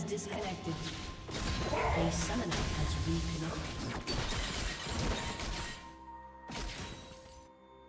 has disconnected. A summoner has reconnected. A summoner has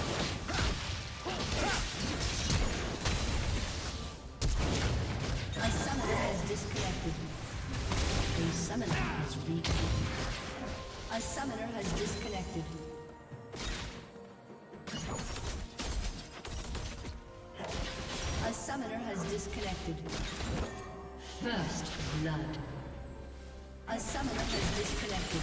A summoner has disconnected. A summoner has reconnected. First blood. A summoner has disconnected.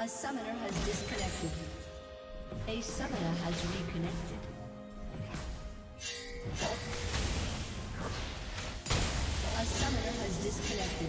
A summoner has disconnected. A summoner has reconnected. A summoner has disconnected.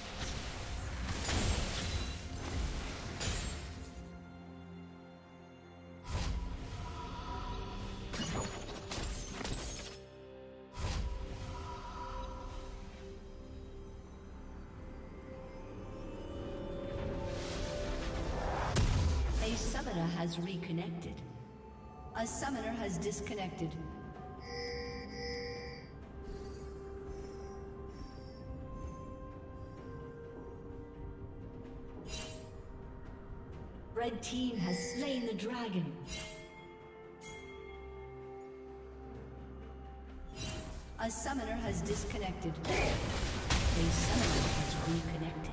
A summoner has reconnected. A summoner has disconnected. Red team has slain the dragon. A summoner has disconnected. A summoner has reconnected.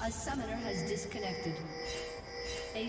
A summoner has disconnected. A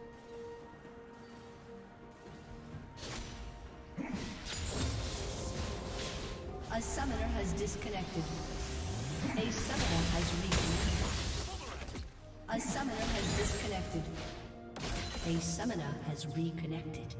A summoner has disconnected. A summoner has reconnected. A summoner has disconnected. A summoner has reconnected.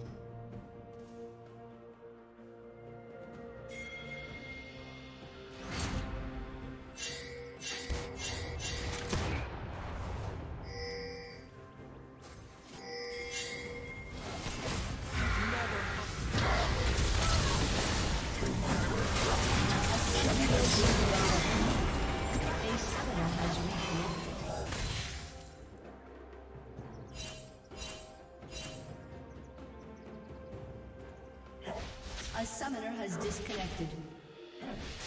A summoner has disconnected.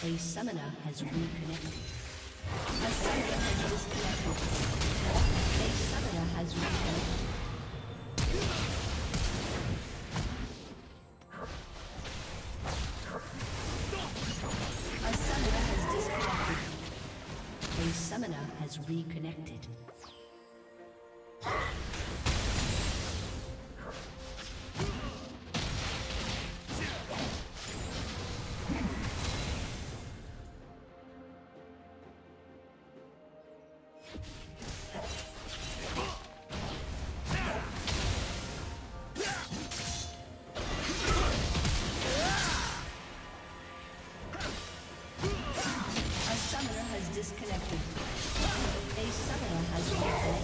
A summoner has reconnected. A summoner has disconnected. A summoner has reconnected. A summoner has disconnected. A summoner has reconnected. Disconnected. A summoner has reconnected.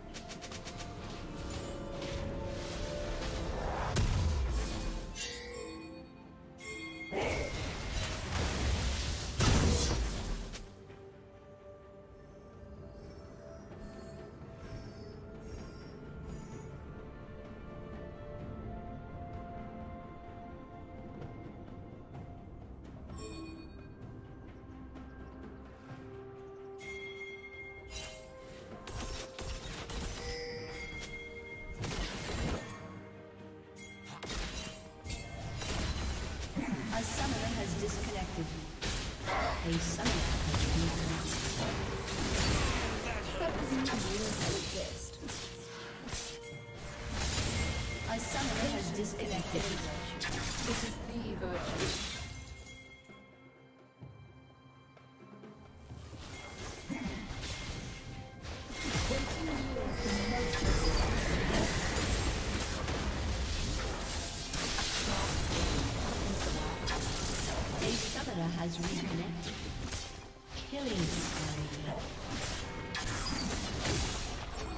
A summoner has disconnected. A summoner has reconnected. Disconnected. A summoner has reconnected. A summoner has disconnected. This is the virtue. Has reconnected. Killing spree.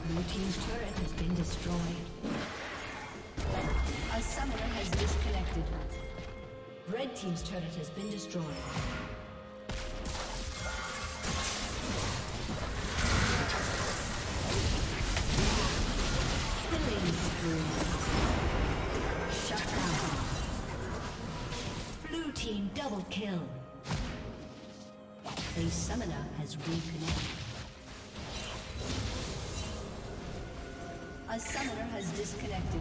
Blue team's turret has been destroyed. A summoner has disconnected. Red team's turret has been destroyed. Killing spree. Shut down. Blue team double kill. A summoner has reconnected. A summoner has disconnected.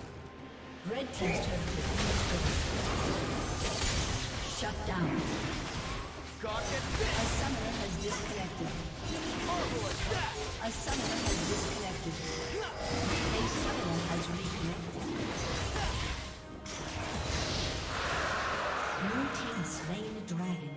Red team's turret has been destroyed. Shut down. A summoner has disconnected. A summoner has disconnected. A summoner has reconnected. Blue team slain the dragon.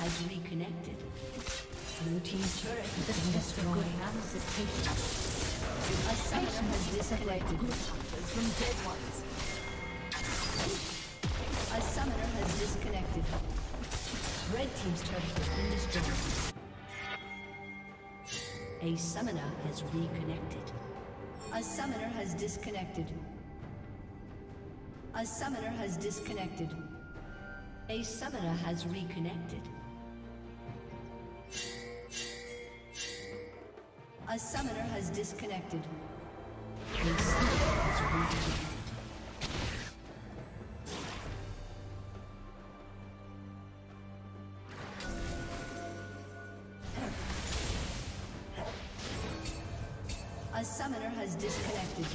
Has reconnected. Blue team's turret has been destroyed. A summoner has disconnected. From dead ones. A summoner has disconnected. Red team's turret has been destroyed. A summoner has reconnected. A summoner has disconnected. A summoner has disconnected. A summoner has reconnected. A summoner has disconnected. A summoner has reconnected. A summoner has disconnected. A summoner has reconnected.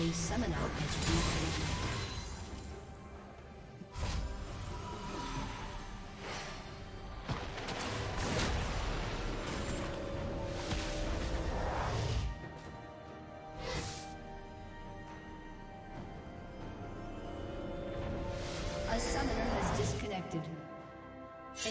A summoner has disconnected. A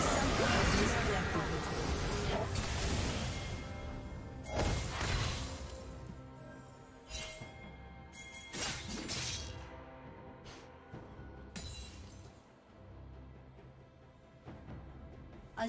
summoner has disconnected. A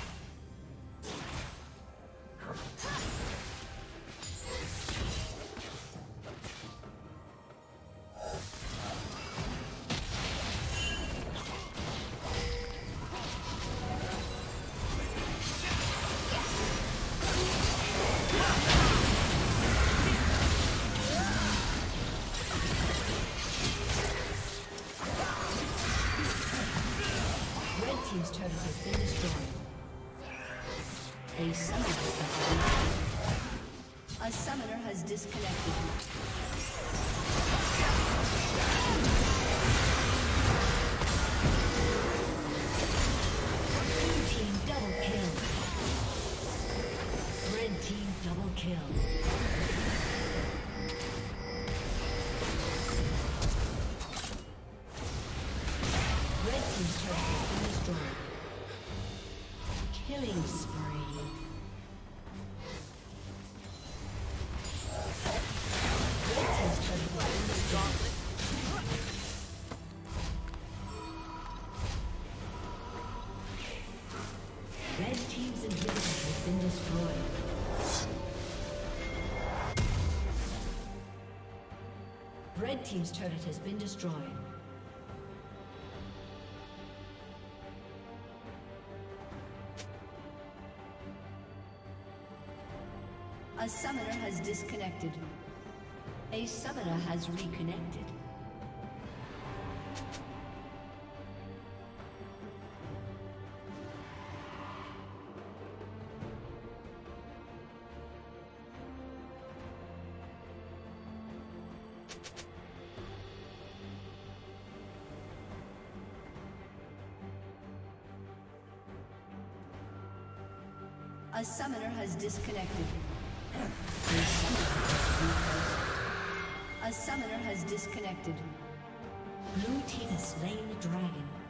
Red Team's turret has been destroyed. A summoner has disconnected. A summoner has reconnected. A summoner has disconnected. A summoner has disconnected. Blue team has slain the dragon.